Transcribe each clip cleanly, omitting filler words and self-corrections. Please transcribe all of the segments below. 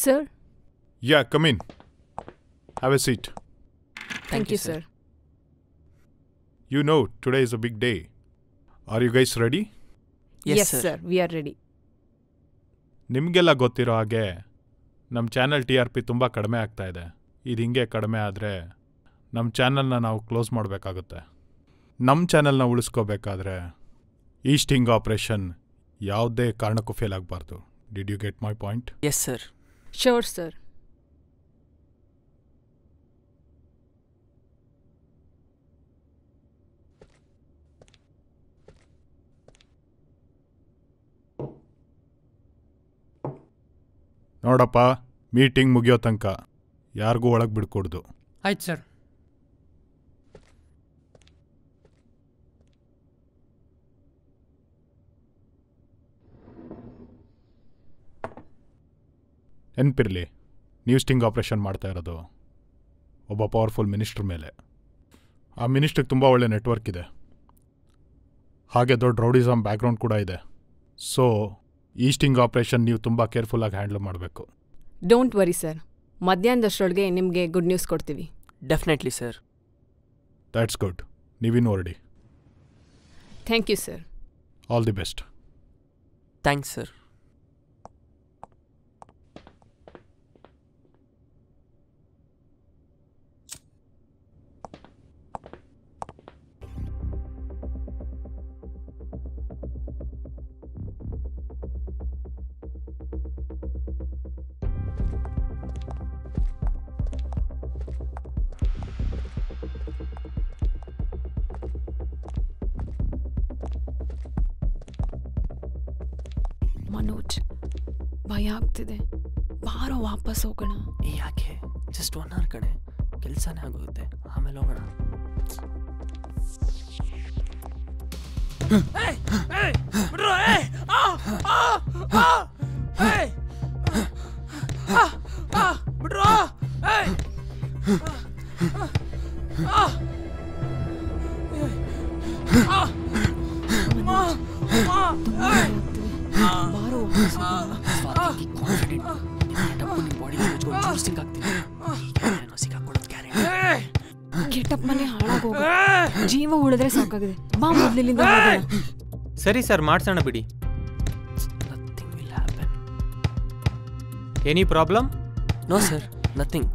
Sir? Yeah, come in. Have a seat. Thank you, sir. You know, today is a big day. Are you guys ready? Yes, sir. We are ready. ನಿಮಗೆಲ್ಲ ಗೊತ್ತಿರೋ ಹಾಗೆ ನಮ್ಮ channel TRP ತುಂಬ ಕಡಿಮೆ ಆಗ್ತಾ ಇದೆ. ಇದು ಹಿಂಗೆ ಕಡಿಮೆ ಆದರೆ ನಮ್ಮ ಚಾನಲ್ನ ನಾವು ಕ್ಲೋಸ್ ಮಾಡಬೇಕಾಗುತ್ತೆ. ನಮ್ಮ ಚಾನಲ್ನ ಉಳಿಸ್ಕೋಬೇಕಾದ್ರೆ ಈ ಸ್ಟಿಂಗ್ ಆಪರೇಷನ್ ಯಾವುದೇ ಕಾರಣಕ್ಕೂ ಫೇಲ್ ಆಗಬಾರ್ದು. Did you get my point? Yes sir. Sure sir. ನೋಡಪ್ಪ, ಮೀಟಿಂಗ್ ಮುಗಿಯೋ ತನಕ ಯಾರಿಗೂ ಒಳಗೆ ಬಿಡ್ಕೊಡ್ದು. ಆಯ್ತು ಸರ್. ನೆನಪಿರಲಿ, ನೀವು ಸ್ಟಿಂಗ್ ಆಪರೇಷನ್ ಮಾಡ್ತಾ ಇರೋದು ಒಬ್ಬ ಪವರ್ಫುಲ್ ಮಿನಿಸ್ಟರ್ ಮೇಲೆ. ಆ ಮಿನಿಸ್ಟ್ರಿಗೆ ತುಂಬ ಒಳ್ಳೆ ನೆಟ್ವರ್ಕ್ ಇದೆ, ಹಾಗೆ ದೊಡ್ಡ ರೌಡಿಸಮ್ ಬ್ಯಾಕ್ಗ್ರೌಂಡ್ ಕೂಡ ಇದೆ. ಸೊ ಈ ಸ್ಟಿಂಗ್ ಆಪರೇಷನ್ ನೀವು ತುಂಬ ಕೇರ್ಫುಲ್ಲಾಗಿ ಹ್ಯಾಂಡಲ್ ಮಾಡಬೇಕು. ಡೋಂಟ್ ವರಿ ಸರ್, ಮಧ್ಯಾಹ್ನದಷ್ಟರೊಳಗೆ ನಿಮಗೆ ಗುಡ್ ನ್ಯೂಸ್ ಕೊಡ್ತೀವಿ. Definitely sir. That's good. ನೀವಿನ್ನೂ ಹೊರಡಿ. Thank you sir. All the best. Thanks sir. Manoj, ಭಯ ಆಗ್ತಿದೆ. ಬಾರೋ ವಾಪಸ್ ಹೋಗೋಣ. ಯಾಕೆ? ಜಸ್ಟ್ 1 hour ಕಡೆ ಕೆಲಸನೇ ಆಗೋಗುತ್ತೆ, ಆಮೇಲೆ ಹೋಗೋಣ. ಜೀವ ಉಳಿದ್ರೆ ಸಾಕಾಗಿದೆ. ಬಾ ಮೊದಲಿನಿಂದ. ಸರಿ ಸರ್, ಮಾಡ್ಸೋಣ ಬಿಡಿ. Any problem? No sir, nothing.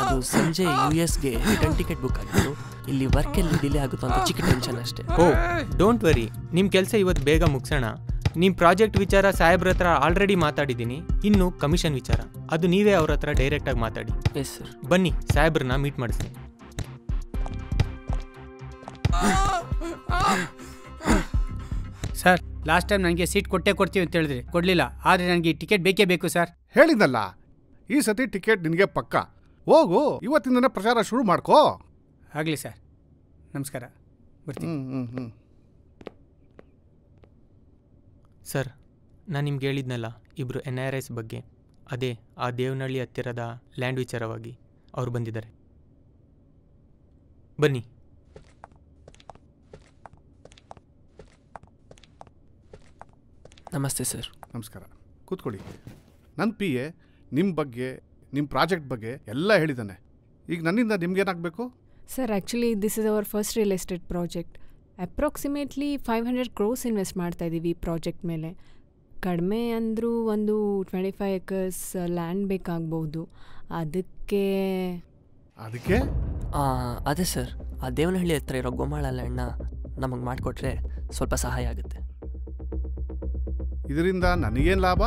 ಅದು ಸಂಜೆ US ಗೆ ರಿಟರ್ನ್ ಟಿಕೆಟ್ ಬುಕ್ ಆಗಿತ್ತು. ಇಲ್ಲಿ ವರ್ಕಲ್ಲಿ ಡಿಲೇ ಆಗುತ್ತೋ ಅಂತ ಚಿಕ್ಕ ಟೆನ್ಷನ್ ಅಷ್ಟೇ. Oh, don't worry. ನಿಮ್ಮ ಕೆಲಸ ಇವತ್ತು ಬೇಗ ಮುಗಿಸೋಣ. ನಿಮ್ಮ ಪ್ರಾಜೆಕ್ಟ್ ವಿಚಾರ ಸಾಹೇಬ್ರ ಹತ್ರ ಆಲ್ರೆಡಿ ಮಾತಾಡಿದ್ದೀನಿ. ಇನ್ನು ಕಮಿಷನ್ ವಿಚಾರ ಅದು ನೀವೇ ಅವ್ರ ಹತ್ರ ಡೈರೆಕ್ಟಾಗಿ ಮಾತಾಡಿ. Yes sir. ಬನ್ನಿ, ಸಾಹೇಬ್ರನ್ನ ಮೀಟ್ ಮಾಡಿಸ್ತೀನಿ. ಸರ್, ಲಾಸ್ಟ್ ಟೈಮ್ ನನಗೆ ಸೀಟ್ ಕೊಟ್ಟೇ ಕೊಡ್ತೀವಿ ಅಂತ ಹೇಳಿದ್ರಿ, ಕೊಡಲಿಲ್ಲ. ಆದರೆ ನನಗೆ ಟಿಕೆಟ್ ಬೇಕೇ ಬೇಕು ಸರ್. ಹೇಳಿದ್ನಲ್ಲ, ಈ ಸತಿ ಟಿಕೆಟ್ ನಿನಗೆ ಪಕ್ಕ. ಹೋಗು, ಇವತ್ತಿಂದನೇ ಪ್ರಚಾರ ಶುರು ಮಾಡ್ಕೋ. ಆಗಲಿ ಸರ್, ನಮಸ್ಕಾರ. ಬರ್ತೀನಿ. ಸರ್, ನಾನು ನಿಮ್ಗೆ ಹೇಳಿದ್ನಲ್ಲ 2 NRIs ಬಗ್ಗೆ, ಅದೇ ಆ ದೇವನಹಳ್ಳಿ ಹತ್ತಿರದ ಲ್ಯಾಂಡ್ ವಿಚಾರವಾಗಿ ಅವ್ರು ಬಂದಿದ್ದಾರೆ. ಬನ್ನಿ. ನಮಸ್ತೆ ಸರ್. ನಮಸ್ಕಾರ, ಕೂತ್ಕೊಳ್ಳಿ. ನನ್ನ PA ನಿಮ್ಮ ಬಗ್ಗೆ, ನಿಮ್ಮ ಪ್ರಾಜೆಕ್ಟ್ ಬಗ್ಗೆ ಎಲ್ಲ ಹೇಳಿದ್ದಾನೆ. ಈಗ ನನ್ನಿಂದ ನಿಮ್ಗೇನಾಗಬೇಕು? Sir, actually this is our first real estate project. Approximately 500 crores invest ಮಾಡ್ತಾಯಿದ್ದೀವಿ ಪ್ರಾಜೆಕ್ಟ್ ಮೇಲೆ. ಕಡಿಮೆ ಅಂದರೂ ಒಂದು 25 acres ಲ್ಯಾಂಡ್ ಬೇಕಾಗ್ಬೋದು. ಅದಕ್ಕೆ ಅದೇ ಸರ್, ಆ ದೇವನಹಳ್ಳಿ ಹತ್ರ ಇರೋ ಗೋಮಾಳ ಲ್ಯಾಂಡ್ನ ನಮಗೆ ಮಾಡಿಕೊಟ್ರೆ ಸ್ವಲ್ಪ ಸಹಾಯ ಆಗುತ್ತೆ. ಇದರಿಂದ ನನಗೇನು ಲಾಭ?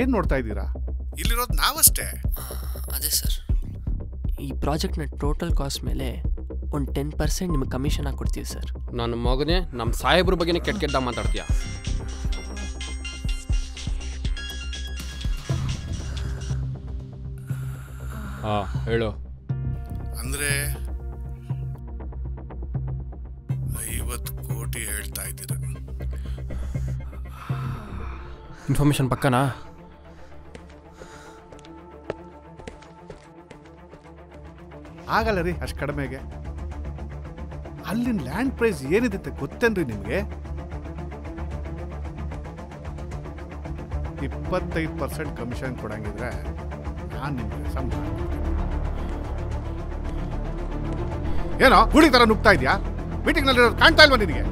ಏನು ನೋಡ್ತಾ ಇದ್ದೀರಾ? ಇಲ್ಲಿರೋದು ನಾವಷ್ಟೇ. ಅದೇ ಸರ್, ಈ ಪ್ರಾಜೆಕ್ಟ್ನ ಟೋಟಲ್ ಕಾಸ್ಟ್ ಮೇಲೆ ಒಂದು 10% ನಿಮಗೆ ಕಮಿಷನ್ ಆಗಿ ಕೊಡ್ತೀವಿ ಸರ್. ನನ್ನ ಮಗನೇ, ನಮ್ಮ ಸಾಹೇಬ್ರ ಬಗ್ಗೆನೇ ಕೆಟ್ಟ ಮಾತಾಡ್ತೀಯ. ಹಾಂ, ಹೇಳು. ಅಂದರೆ 50 ಕೋಟಿ ಹೇಳ್ತಾ ಇದ್ದೀರ? ಇನ್ಫಾರ್ಮೇಶನ್ ಪಕ್ಕನಾ? ಆಗಲ್ಲ ರೀ ಅಷ್ಟು ಕಡಿಮೆಗೆ. ಅಲ್ಲಿನ ಲ್ಯಾಂಡ್ ಪ್ರೈಸ್ ಏನಿದೆ ಗೊತ್ತೇನ್ರಿ ನಿಮಗೆ? 25% ಕಮಿಷನ್ ಕೊಡಂಗಿದ್ರೆ ನಾನು ನಿಮಗೆ ಸಂಬಳ. ಏನೋ ಹುಡುಗಿ ಥರ ನುಗ್ತಾ ಇದೆಯಾ? ಮೀಟಿಂಗ್ನಲ್ಲಿರೋ ಕಾಣ್ತಾ ಇಲ್ವಾ ನಿನಗೆ?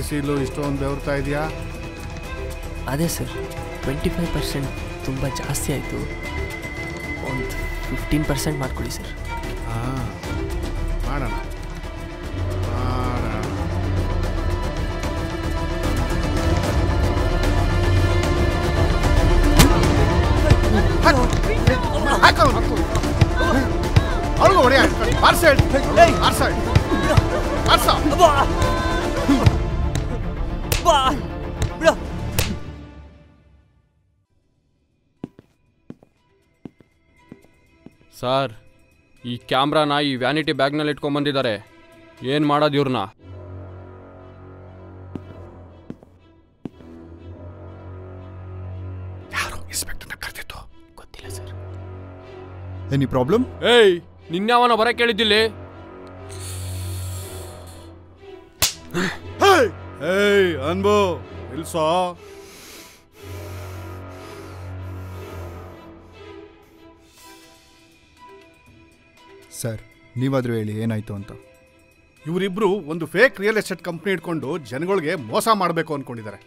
ಎಸಿಲೋ ಇಷ್ಟೊಂದು ಬೆವರ್ತಾ ಇದೆಯಾ? ಅದೇ ಸರ್, 25% ತುಂಬ ಜಾಸ್ತಿ ಆಯಿತು, ಒಂದು 15% ಮಾಡಿಕೊಡಿ ಸರ್. ಹಾಂ, ಮಾಡೋಣ. ಅವಳಿಗೆ ಹೊಡೆಯ ಸರ್, ಈ ಕ್ಯಾಮ್ರಾನ ಈ ವ್ಯಾನಿಟಿ ಬ್ಯಾಗ್ನಲ್ಲಿ ಇಟ್ಕೊಂಡ್ಬಂದಿದ್ದಾರೆ. ಏನು ಮಾಡೋದು ಇವ್ರನ್ನ? ಯಾರು ಇನ್ಸ್ಪೆಕ್ಟರ್ನ ಕರೆದಿತ್ತು ಗೊತ್ತಿಲ್ಲ ಸರ್. Any problem? ಏಯ್, ನಿನ್ಯಾವನ ಬರ ಕೇಳಿದ್ದಿಲ್ಲ? ಏಯ್ ಅನ್ಬೋ, ಇಲ್ಸೋ ಸರ್, ನೀವಾದರೂ ಹೇಳಿ ಏನಾಯಿತು ಅಂತ. ಇವರಿಬ್ಬರು ಒಂದು ಫೇಕ್ ರಿಯಲ್ ಎಸ್ಟೇಟ್ ಕಂಪ್ನಿ ಇಟ್ಕೊಂಡು ಜನಗಳಿಗೆ ಮೋಸ ಮಾಡಬೇಕು ಅಂದ್ಕೊಂಡಿದ್ದಾರೆ.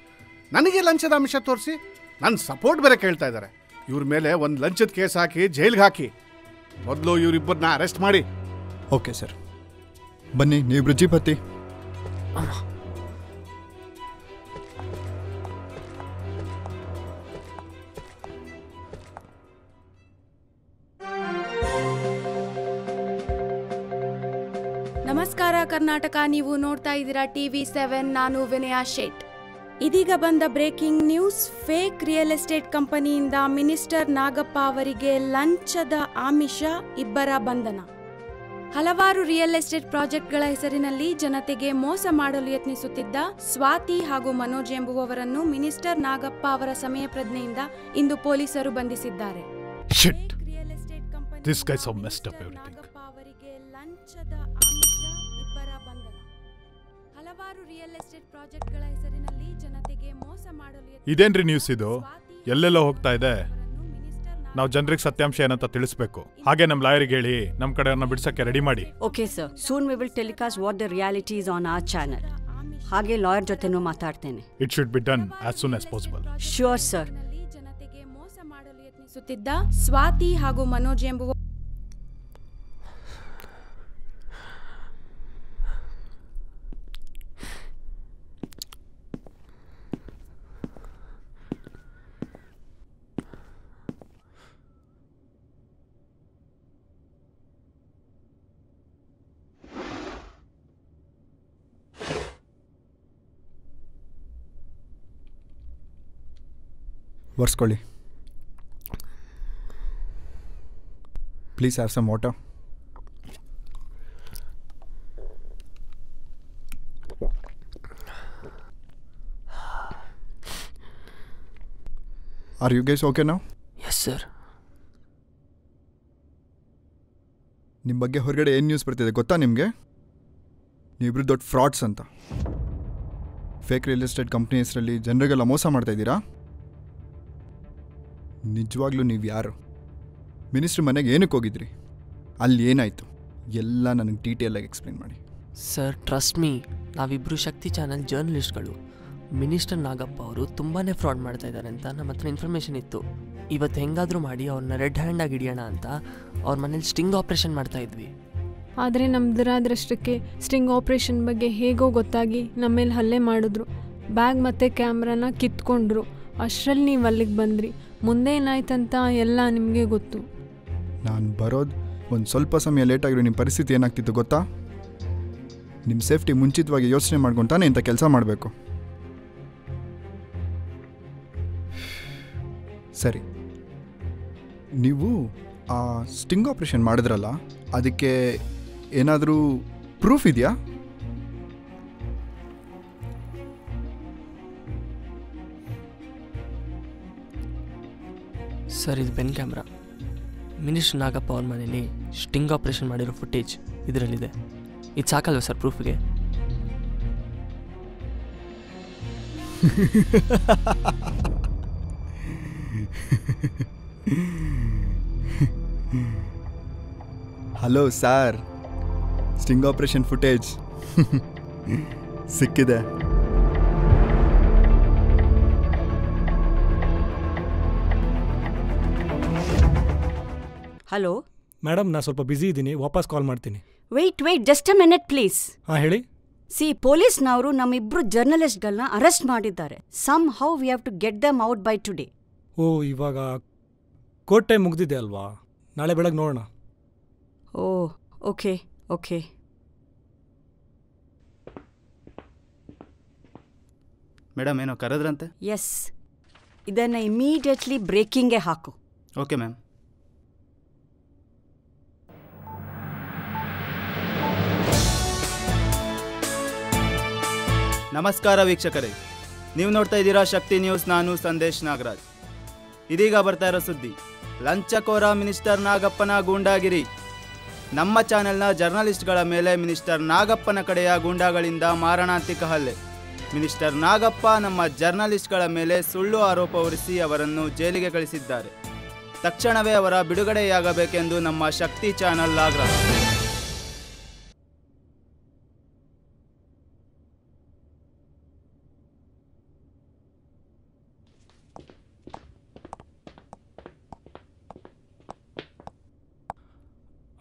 ನನಗೆ ಲಂಚದ ಅಂಶ ತೋರಿಸಿ ನನ್ನ ಸಪೋರ್ಟ್ ಬೇರೆ ಕೇಳ್ತಾ ಇದ್ದಾರೆ. ಇವ್ರ ಮೇಲೆ ಒಂದು ಲಂಚದ ಕೇಸ್ ಹಾಕಿ ಜೈಲಿಗೆ ಹಾಕಿ, ಮೊದಲು ಇವರಿಬ್ಬರನ್ನ ಅರೆಸ್ಟ್ ಮಾಡಿ. ಓಕೆ ಸರ್, ಬನ್ನಿ ನೀವು ಬೃಜಿಪತಿ. ನಮಸ್ಕಾರ ಕರ್ನಾಟಕ, ನೀವು ನೋಡ್ತಾ ಇದ್ದೀರಾ TV7. ನಾನು ವಿನಯಾ ಶೇಟ್. ಇದೀಗ ಬಂದ breaking news: fake real estate ಕಂಪನಿಯಿಂದ ಮಿನಿಸ್ಟರ್ ನಾಗಪ್ಪ ಅವರಿಗೆ ಲಂಚದ ಆಮಿಷ, ಇಬ್ಬರ ಬಂಧನ. ಹಲವಾರು ರಿಯಲ್ ಎಸ್ಟೇಟ್ ಪ್ರಾಜೆಕ್ಟ್ಗಳ ಹೆಸರಿನಲ್ಲಿ ಜನತೆಗೆ ಮೋಸ ಮಾಡಲು ಯತ್ನಿಸುತ್ತಿದ್ದ ಸ್ವಾತಿ ಹಾಗೂ ಮನೋಜ್ ಎಂಬುವವರನ್ನು ಮಿನಿಸ್ಟರ್ ನಾಗಪ್ಪ ಅವರ ಸಮಯ ಪ್ರಜ್ಞೆಯಿಂದ ಇಂದು ಪೊಲೀಸರು ಬಂಧಿಸಿದ್ದಾರೆ. ಇದೇನ್ರಿ ನ್ಯೂಸ್ ಇದು? ಎಲ್ಲೆಲ್ಲ ಹೋಗ್ತಾ ಇದೆ? ನಾವು ಜನರಿಗೆ ಸತ್ಯಾಂಶ ಏನಂತ ತಿಳಿಸಬೇಕು. ಹಾಗೆ ನಮ್ಮ ಲಾಯರಿಗೆ ಹೇಳಿ ನಮ್ಮ ಕಡೆಯವ್ರನ್ನ ಬಿಡಿಸಕ್ಕೆ ರೆಡಿ ಮಾಡಿ. Okay sir, soon we will telecast what the reality is on our channel. ಹಾಗೆ ಲಾಯರ್ ಜೊತೆನೂ ಮಾತಾಡ್ತೇನೆ. It should be done as soon as possible. Sure sir. ಜನತೆಗೆ ಮೋಸ ಮಾಡಲು ಯತ್ನಿಸುತ್ತಿದ್ದ ಸ್ವಾತಿ ಹಾಗೂ ಮನೋಜ್ ಎಂಬುವ ಬರ್ಸ್ಕೊಳ್ಳಿ. Please have some water. Are you guys okay now? Yes sir. ನಿಮ್ಮ ಬಗ್ಗೆ ಹೊರಗಡೆ ಏನು ನ್ಯೂಸ್ ಬರ್ತಿದೆ ಗೊತ್ತಾ ನಿಮಗೆ? ನೀವಿಬ್ರು ದೊಡ್ಡ ಫ್ರಾಡ್ಸ್ ಅಂತ ಫೇಕ್ ರಿಯಲ್ ಎಸ್ಟೇಟ್ ಕಂಪ್ನಿ ಹೆಸರಲ್ಲಿ ಜನರಿಗೆಲ್ಲ ಮೋಸ ಮಾಡ್ತಾ ಇದ್ದೀರಾ. ನಿಜವಾಗ್ಲೂ ನೀವು ಯಾರು? ಮಿನಿಸ್ಟ್ರ್ ಮನೆಗೆ ಏನಕ್ಕೆ ಹೋಗಿದ್ರಿ? ಅಲ್ಲಿ ಏನಾಯಿತು ಎಲ್ಲ ನನಗೆ ಡೀಟೇಲಾಗಿ ಎಕ್ಸ್ಪ್ಲೇನ್ ಮಾಡಿ. ಸರ್ ಟ್ರಸ್ಟ್ ಮೀ, ನಾವಿಬ್ಬರು ಶಕ್ತಿ ಚಾನಲ್ ಜರ್ನಲಿಸ್ಟ್ಗಳು. ಮಿನಿಸ್ಟರ್ ನಾಗಪ್ಪ ಅವರು ತುಂಬಾ ಫ್ರಾಡ್ ಮಾಡ್ತಾ ಇದ್ದಾರೆ ಅಂತ ನಮ್ಮ ಹತ್ರ ಇನ್ಫಾರ್ಮೇಷನ್ ಇತ್ತು. ಇವತ್ತು ಹೆಂಗಾದರೂ ಮಾಡಿ ಅವ್ರನ್ನ ರೆಡ್ ಹ್ಯಾಂಡಾಗಿ ಹಿಡಿಯೋಣ ಅಂತ ಅವ್ರ ಮನೇಲಿ ಸ್ಟಿಂಗ್ ಆಪ್ರೇಷನ್ ಮಾಡ್ತಾ ಇದ್ವಿ. ಆದರೆ ನಮ್ಮ ದುರಾದೃಷ್ಟಕ್ಕೆ ಸ್ಟಿಂಗ್ ಆಪ್ರೇಷನ್ ಬಗ್ಗೆ ಹೇಗೋ ಗೊತ್ತಾಗಿ ನಮ್ಮ ಮೇಲೆ ಹಲ್ಲೆ ಮಾಡಿದ್ರು. ಬ್ಯಾಗ್ ಮತ್ತು ಕ್ಯಾಮ್ರಾನ ಕಿತ್ಕೊಂಡ್ರು. ಅಷ್ಟರಲ್ಲಿ ನೀವು ಅಲ್ಲಿಗೆ ಬಂದ್ರಿ. ಮುಂದೆ ಏನಾಯ್ತಂತ ಎಲ್ಲ ನಿಮಗೆ ಗೊತ್ತು. ನಾನು ಬರೋದು ಒಂದು ಸ್ವಲ್ಪ ಸಮಯ ಲೇಟಾಗಿರೋ ನಿಮ್ಮ ಪರಿಸ್ಥಿತಿ ಏನಾಗ್ತಿತ್ತು ಗೊತ್ತಾ? ನಿಮ್ಮ ಸೇಫ್ಟಿ ಮುಂಚಿತವಾಗಿ ಯೋಚನೆ ಮಾಡ್ಕೊತಾನೆ ಇಂಥ ಕೆಲಸ ಮಾಡಬೇಕು. ಸರಿ, ನೀವು ಆ ಸ್ಟಿಂಗ್ ಆಪರೇಷನ್ ಮಾಡಿದ್ರಲ್ಲ, ಅದಕ್ಕೆ ಏನಾದರೂ ಪ್ರೂಫ್ ಇದೆಯಾ? ಸರ್, ಇದು ಪೆನ್ ಕ್ಯಾಮ್ರಾ. ಮಿನಿಷ್ ನಾಗಪ್ಪ ಅವ್ರ ಮನೇಲಿ ಸ್ಟಿಂಗ್ ಆಪರೇಷನ್ ಮಾಡಿರೋ ಫುಟೇಜ್ ಇದರಲ್ಲಿದೆ. ಇದು ಸಾಕಲ್ವ ಸರ್ ಪ್ರೂಫ್ಗೆ? Hello sir, sting operation footage ಸಿಕ್ಕಿದೆ. ಹಲೋ ಮೇಡಮ್, ನಾನು ಸ್ವಲ್ಪ ಬ್ಯುಸಿ ಇದ್ದೀನಿ, ವಾಪಸ್ ಕಾಲ್ ಮಾಡ್ತೀನಿ. Wait just a minute please. ಹಾಂ ಹೇಳಿ. ಸಿ, ಪೊಲೀಸ್ನವರು ನಮ್ಮಿಬ್ಬರು ಜರ್ನಲಿಸ್ಟ್ಗಳನ್ನ ಅರೆಸ್ಟ್ ಮಾಡಿದ್ದಾರೆ. Somehow we have to get them out by today. Oh, ಇವಾಗ ಕೋರ್ಟ್ ಟೈಮ್ ಮುಗಿದಿದೆ ಅಲ್ವಾ? ನಾಳೆ ಬೆಳಗ್ಗೆ ನೋಡೋಣ. ಓ ಓಕೆ ಓಕೆ. ಮೇಡಮ್ ಏನೋ ಕರೆದ್ರಂತೆ? ಎಸ್, ಇದನ್ನು ಇಮಿಡಿಯೇಟ್ಲಿ ಬ್ರೇಕಿಂಗ್ಗೆ ಹಾಕು. Okay ma'am. ನಮಸ್ಕಾರ ವೀಕ್ಷಕರೇ, ನೀವು ನೋಡ್ತಾ ಇದ್ದೀರಾ ಶಕ್ತಿ ನ್ಯೂಸ್. ನಾನು ಸಂದೇಶ್ ನಾಗರಾಜ್. ಇದೀಗ ಬರ್ತಾ ಇರೋ ಸುದ್ದಿ, ಲಂಚಕೋರ ಮಿನಿಸ್ಟರ್ ನಾಗಪ್ಪನ ಗೂಂಡಾಗಿರಿ. ನಮ್ಮ ಚಾನೆಲ್ನ ಜರ್ನಲಿಸ್ಟ್ಗಳ ಮೇಲೆ ಮಿನಿಸ್ಟರ್ ನಾಗಪ್ಪನ ಕಡೆಯ ಗೂಂಡಾಗಳಿಂದ ಮಾರಣಾಂತಿಕ ಹಲ್ಲೆ. ಮಿನಿಸ್ಟರ್ ನಾಗಪ್ಪ ನಮ್ಮ ಜರ್ನಲಿಸ್ಟ್ಗಳ ಮೇಲೆ ಸುಳ್ಳು ಆರೋಪ ಹೊರಿಸಿ ಅವರನ್ನು ಜೈಲಿಗೆ ಕಳಿಸಿದ್ದಾರೆ. ತಕ್ಷಣವೇ ಅವರ ಬಿಡುಗಡೆಯಾಗಬೇಕೆಂದು ನಮ್ಮ ಶಕ್ತಿ ಚಾನೆಲ್ ಆಗ್ರಹ.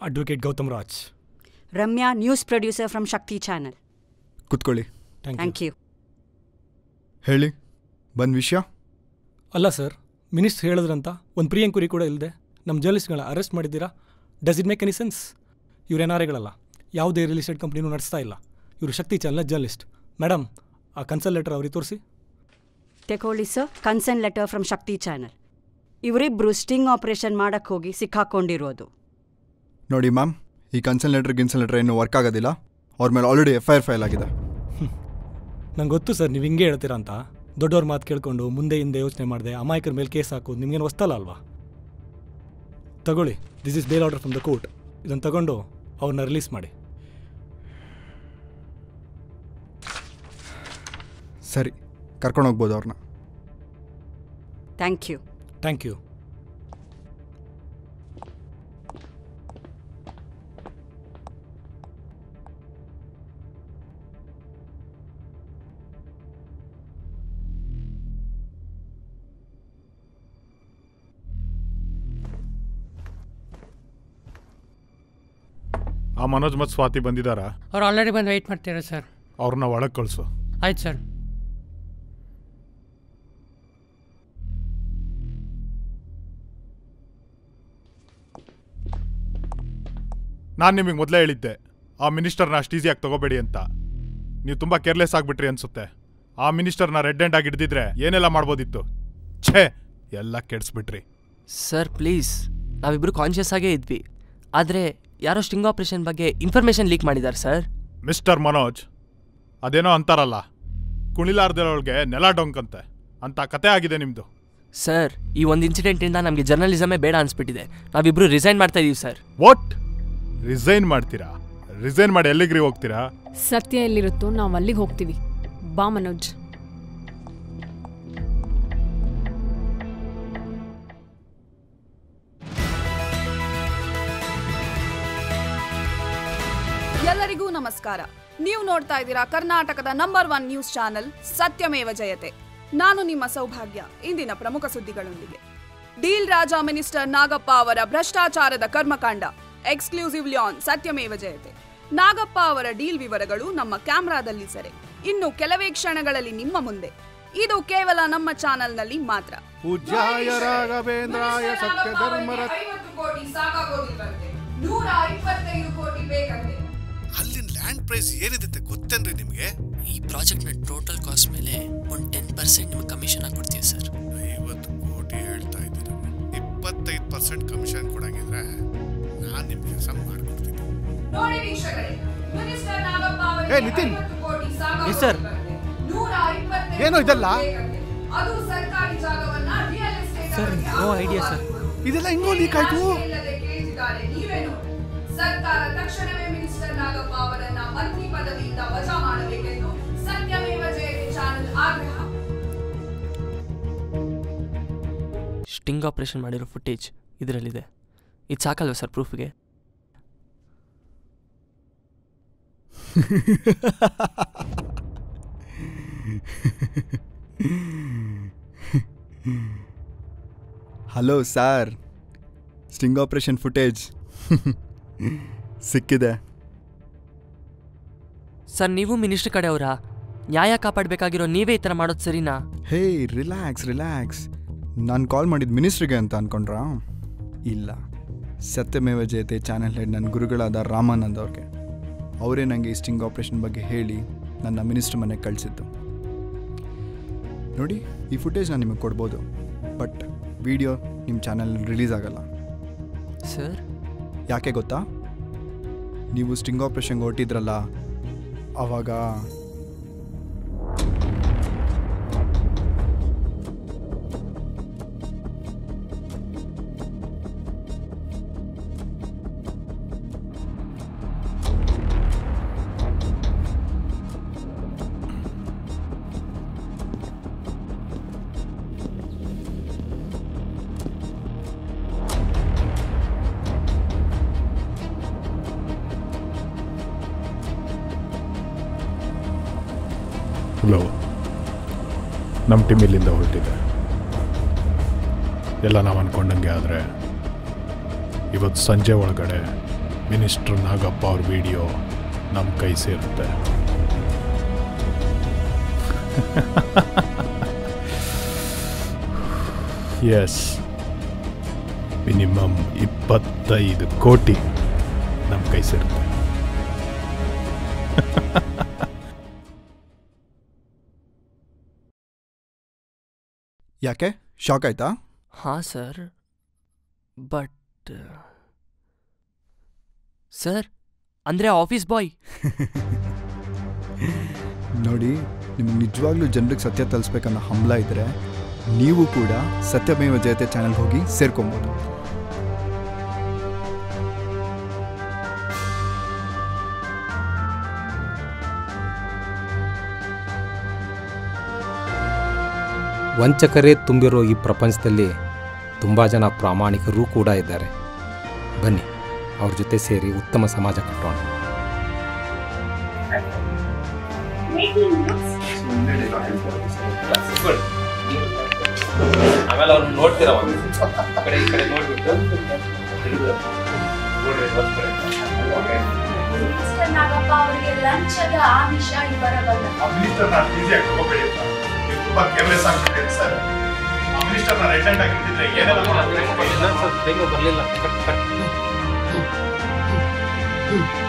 Advocate Gautam Raj. Ramya, news producer from Shakti channel. ಕೂತ್ಕೊಳ್ಳಿ. Thank you. ಹೇಳಿ, ಬಂದ ವಿಷಯ? ಅಲ್ಲ ಸರ್, ಮಿನಿಸ್ಟರ್ ಹೇಳಿದ್ರಂತ ಒಂದು ಪ್ರೀ ಎಂಕ್ವೈರಿ ಕೂಡ ಇಲ್ಲದೆ ನಮ್ಮ ಜರ್ನಲಿಸ್ಟ್ಗಳನ್ನ ಅರೆಸ್ಟ್ ಮಾಡಿದ್ದೀರಾ. Does it make any sense? ಇವ್ರು ಎನ್ಆರ್ಐಗಳಲ್ಲ, ಯಾವುದೇ ರಿಯಲ್ ಎಸ್ಟೇಟ್ ಕಂಪ್ನಿನೂ ನಡೆಸ್ತಾ ಇಲ್ಲ. ಇವರು ಶಕ್ತಿ ಚಾನಲ್ನ ಜರ್ನಲಿಸ್ಟ್. ಮೇಡಮ್, ಆ ಕನ್ಸರ್ನ್ ಲೆಟರ್ ಅವ್ರಿಗೆ ತೋರಿಸಿ. ತೆಕೊಳ್ಳಿ sir, concern letter from Shakti channel. ಇವರಿಬ್ಬರು ಸ್ಟಿಂಗ್ ಆಪರೇಷನ್ ಮಾಡೋಕ್ಕೆ ಹೋಗಿ ಸಿಕ್ಕಾಕೊಂಡಿರೋದು. ನೋಡಿ ಮ್ಯಾಮ್, ಈ ಕನ್ಸರ್ನ್ ಲೆಟರ್ ಇನ್ನೂ ವರ್ಕ್ ಆಗೋದಿಲ್ಲ. ಅವ್ರ ಮೇಲೆ ಆಲ್ರೆಡಿ FIR ಫೈಲ್ ಆಗಿದೆ. ನಂಗೆ ಗೊತ್ತು ಸರ್, ನೀವು ಹಿಂಗೆ ಹೇಳ್ತೀರಾ ಅಂತ. ದೊಡ್ಡವ್ರ ಮಾತು ಕೇಳಿಕೊಂಡು ಮುಂದೆ ಹಿಂದೆ ಯೋಚನೆ ಮಾಡಿದೆ ಅಮಾಯಕರ ಮೇಲೆ ಕೇಸ್ ಹಾಕೋದು ನಿಮಗೇನು ಹೊಸ್ತಲ್ಲ ಅಲ್ವಾ? ತಗೊಳ್ಳಿ, this is bail order from the court. ಇದನ್ನು ತಗೊಂಡು ಅವ್ರನ್ನ ರಿಲೀಸ್ ಮಾಡಿ. ಸರಿ, ಕರ್ಕೊಂಡೋಗ್ಬೋದು ಅವ್ರನ್ನ. Thank you. Thank you. ಆ ಮನೋಜ್ ಮತ್ತು ಸ್ವಾತಿ ಬಂದಿದ್ದಾರಾ? ಅವ್ರು ಆಲ್ರೆಡಿ ಬಂದು ವೆಯ್ಟ್ ಮಾಡ್ತೀರಾ ಸರ್? ಅವ್ರನ್ನ ಒಳಗೆ ಕಳಿಸು. ಆಯ್ತು ಸರ್. ನಾನು ನಿಮಗೆ ಮೊದಲೇ ಹೇಳಿದ್ದೆ, ಆ ಮಿನಿಸ್ಟರ್ನ ಅಷ್ಟು ಈಸಿಯಾಗಿ ತಗೋಬೇಡಿ ಅಂತ. ನೀವು ತುಂಬ ಕೇರ್ಲೆಸ್ ಆಗಿಬಿಟ್ರಿ ಅನಿಸುತ್ತೆ. ಆ ಮಿನಿಸ್ಟರ್ನ ರೆಡ್ ಹ್ಯಾಂಡ್ ಆಗಿ ಹಿಡಿದಿದ್ರೆ ಏನೆಲ್ಲ ಮಾಡ್ಬೋದಿತ್ತು. ಛೇ, ಎಲ್ಲ ಕೆಡಿಸ್ಬಿಟ್ರಿ. ಸರ್ ಪ್ಲೀಸ್, ನಾವಿಬ್ಬರು ಕಾನ್ಷಿಯಸ್ ಆಗೇ ಇದ್ವಿ, ಆದರೆ ಯಾರೋ ಸ್ಟಿಂಗ್ ಆಪರೇಷನ್ ಬಗ್ಗೆ ಇನ್ಫಾರ್ಮೇಷನ್ ಲೀಕ್ ಮಾಡಿದ್ದಾರೆ ಸರ್. ಮಿಸ್ಟರ್ ಮನೋಜ್, ಅದೇನೋ ಅಂತಾರಲ್ಲ, ಕುಣಿಲಾರ್ದಿರೋಳಿಗೆ ನೆಲ ಡೊಂಕಂತೆ ಅಂತ ಕತೆ ಆಗಿದೆ ನಿಮ್ಮದು. ಸರ್, ಈ ಒಂದು ಇನ್ಸಿಡೆಂಟಿಂದ ನಮಗೆ ಜರ್ನಲಿಸಮೇ ಬೇಡ ಅನಿಸ್ಬಿಟ್ಟಿದೆ. ನಾವಿಬ್ಬರು ರಿಸೈನ್ ಮಾಡ್ತಾ ಇದೀವಿ ಸರ್. ವಾಟ್? ರಿಸೈನ್ ಮಾಡ್ತೀರಾ? ರಿಸೈನ್ ಮಾಡಿ ಎಲ್ಲಿಗ್ರಿ ಹೋಗ್ತೀರಾ? ಸತ್ಯ ಎಲ್ಲಿರುತ್ತೋ ನಾವು ಅಲ್ಲಿಗೆ ಹೋಗ್ತೀವಿ. ಬಾ ಮನೋಜ್. ಎಲ್ಲರಿಗೂ ನಮಸ್ಕಾರ. ನೀವು ನೋಡ್ತಾ ಇದ್ದೀರಾ ಕರ್ನಾಟಕದ number 1 news channel Satyameva Jayate. ನಾನು ನಿಮ್ಮ ಸೌಭಾಗ್ಯ. ಇಂದಿನ ಪ್ರಮುಖ ಸುದ್ದಿಗಳೊಂದಿಗೆ, ಡೀಲ್ ರಾಜ ಮಿನಿಸ್ಟರ್ ನಾಗಪ್ಪ ಅವರ ಭ್ರಷ್ಟಾಚಾರದ ಕರ್ಮಕಾಂಡ. Exclusively on Satyameva Jayate. ನಾಗಪ್ಪ ಅವರ ಡೀಲ್ ವಿವರಗಳು ನಮ್ಮ ಕ್ಯಾಮೆರಾದಲ್ಲಿ ಸೆರೆ. ಇನ್ನು ಕೆಲವೇ ಕ್ಷಣಗಳಲ್ಲಿ ನಿಮ್ಮ ಮುಂದೆ. ಇದು ಕೇವಲ ನಮ್ಮ ಚಾನೆಲ್ನಲ್ಲಿ ಮಾತ್ರ. ಪೂಜ್ಯಾಯ ರಾಘವೇಂದ್ರಾಯ ಸತ್ಯ ಧರ್ಮರ 50 ಕೋಟಿ ಸಾಕಾಗೋದಿಲ್ಲಂತೆ, 125 ಕೋಟಿ ಬೇಕಂತೆ. ಅಲ್ಲಿನ ಲ್ಯಾಂಡ್ ಪ್ರೈಸ್ ಏನಿದೆ ಗೊತ್ತೇನ್ರಿ ನಿಮಗೆ? ಈ ಪ್ರಾಜೆಕ್ಟ್ ನ ಟೋಟಲ್ ಕಾಸ್ಟ್ ಮೇಲೆ ಒಂದು 10% ನಿಮಗೆ ಕಮಿಷನ್ ಆಗಿ ಕೊಡ್ತೀವಿ ಸರ್. 50 ಕೋಟಿ ಹೇಳ್ತಾ ಇದ್ದೀರಾ, 25% ಕಮಿಷನ್ ಕೊಡಂಗಿದ್ರೆ ನಾನು ನಿಮಗೆ ಸಮ್ ಮಾಡ್ಕೊಡ್ತೀನಿ. ನೋಡಿ ವೀಕ್ಷಕರೇ, ಮಿನಿಸ್ಟರ್ ನಾಗಪ್ಪ ಅವರಿಗೆ ಏ ನಿತಿನ್ ಕೋಟಿ ಸಾಕಾಗೋದಿಲ್ಲ ಸರ್. ಏನು ಇದಲ್ಲ ಅದು ಸರ್ಕಾರಿ ಜಾಗವನ್ನ real estate sir. No idea sir. ಇದೆಲ್ಲ ಹೆಂಗೋ ಲೀಕ್ ಆಯ್ತು? ನೀವೇನು ಸರ್ಕಾರ ತಕ್ಷಣವೇ ಮಿನಿಸ್ಟರ್ ನಾಗಪ್ಪ ಅವರನ್ನ ಮಂತ್ರಿ ಪದವಿಯಿಂದ ವಜಾ ಮಾಡಬೇಕೆಂದು ಸತ್ಯಮೇವ ಜಯತೆ ಚಾನೆಲ್ ಆಗ್ರಹ. ಸ್ಟಿಂಗ್ ಆಪರೇಷನ್ ಮಾಡಿರೋ ಫುಟೇಜ್ ಇದರಲ್ಲಿದೆ. ಇದು ಸಾಕಲ್ವ ಸರ್ ಪ್ರೂಫ್ಗೆ? Hello sir, sting operation footage ಸಿಕ್ಕಿದೆ ಸರ್. ನೀವು ಮಿನಿಸ್ಟರ್ ಕಡೆಯವರಾ? ನ್ಯಾಯ ಕಾಪಾಡಬೇಕಾಗಿರೋ ನೀವೇ ಈ ಥರ ಮಾಡೋದು ಸರಿನಾ? ಹೇ ರಿಲ್ಯಾಕ್ಸ್ ರಿಲ್ಯಾಕ್ಸ್. ನಾನು ಕಾಲ್ ಮಾಡಿದ್ದು ಮಿನಿಸ್ಟ್ರಿಗೆ ಅಂತ ಅಂದ್ಕೊಂಡ್ರಾ? ಇಲ್ಲ, ಸತ್ಯಮೇವ ಜಯತೆ ಚಾನೆಲ್ ಹೆಡ್ ನನ್ನ ಗುರುಗಳಾದ ರಾಮಾನಂದ್ ಅವ್ರಿಗೆ. ಅವರೇ ನನಗೆ ಈ ಸ್ಟಿಂಗ್ ಆಪರೇಷನ್ ಬಗ್ಗೆ ಹೇಳಿ ನನ್ನ ಮಿನಿಸ್ಟರ್ ಮನೆಗೆ ಕಳಿಸಿದ್ದು. ನೋಡಿ, ಈ ಫುಟೇಜ್ ನಾನು ನಿಮಗೆ ಕೊಡ್ಬೋದು, ಬಟ್ ವಿಡಿಯೋ ನಿಮ್ಮ ಚಾನಲ್ ರಿಲೀಸ್ ಆಗಲ್ಲ ಸರ್. ಯಾಕೆ ಗೊತ್ತಾ? ನೀವು ಸ್ಟಿಂಗ್ ಆಪ್ರೇಷನ್ಗೆ ಹೊರಟಿದ್ರಲ್ಲ, ಆವಾಗ ನಮ್ಮ ಟೀಮ್ ಇಲ್ಲಿಂದ ಹೊರಟಿದೆ. ಎಲ್ಲ ನಾವು ಅಂದ್ಕೊಂಡಂಗೆ ಆದರೆ ಇವತ್ತು ಸಂಜೆ ಒಳಗಡೆ ಮಿನಿಸ್ಟರ್ ನಾಗಪ್ಪ ಅವ್ರ ವಿಡಿಯೋ ನಮ್ಮ ಕೈ ಸೇರುತ್ತೆ. ಎಸ್, ಮಿನಿಮಮ್ 25 ಕೋಟಿ ನಮ್ಮ ಕೈ ಸೇರುತ್ತೆ. ಯಾಕೆ ಶಾಕ್ ಆಯ್ತಾ? ಹಾಂ ಸರ್, ಬಟ್ ಸರ್ ಅಂದರೆ ಆಫೀಸ್ ಬಾಯ್. ನೋಡಿ, ನಿಮ್ಗೆ ನಿಜವಾಗ್ಲೂ ಜನರಿಗೆ ಸತ್ಯ ತಲುಪಿಸ್ಬೇಕನ್ನೋ ಹಂಬಲ ಇದ್ದರೆ ನೀವು ಕೂಡ ಸತ್ಯಮೇವ ಜಯತೆ ಚಾನೆಲ್ ಹೋಗಿ ಸೇರ್ಕೊಬೋದು. ವಂಚಕರೇ ತುಂಬಿರೋ ಈ ಪ್ರಪಂಚದಲ್ಲಿ ತುಂಬ ಜನ ಪ್ರಾಮಾಣಿಕರೂ ಕೂಡ ಇದ್ದಾರೆ. ಬನ್ನಿ, ಅವ್ರ ಜೊತೆ ಸೇರಿ ಉತ್ತಮ ಸಮಾಜ ಕಟ್ಟೋಣ. ಬರಲಿಲ್ಲ.